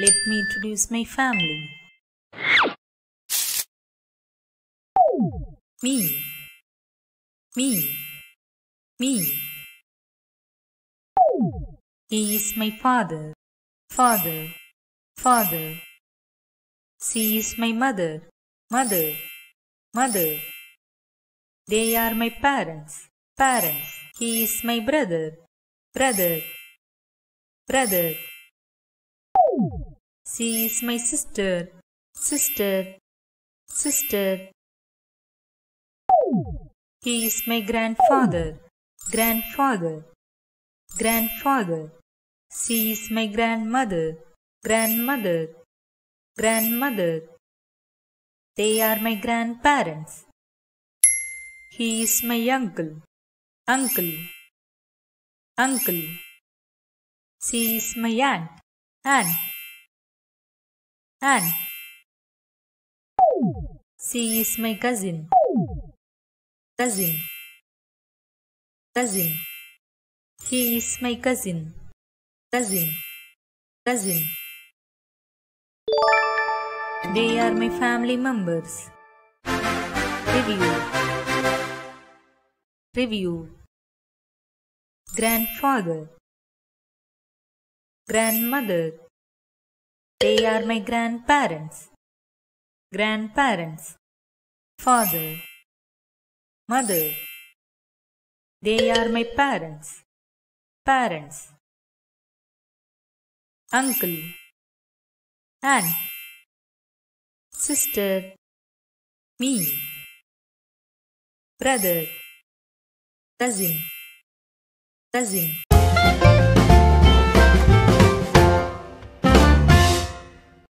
Let me introduce my family. Me, me, me. He is my father, father, father. She is my mother, mother, mother. They are my parents, parents. He is my brother, brother, brother. She is my sister, sister, sister. He is my grandfather, grandfather, grandfather. She is my grandmother, grandmother, grandmother. They are my grandparents. He is my uncle, uncle, uncle. She is my aunt, aunt, aunt. She is my cousin, cousin, cousin. He is my cousin, cousin, cousin. They are my family members. Review, review. Grandfather, grandmother. They are my grandparents, grandparents. Father, mother. They are my parents, parents. Uncle, aunt. Sister, me. Brother, cousin, cousin.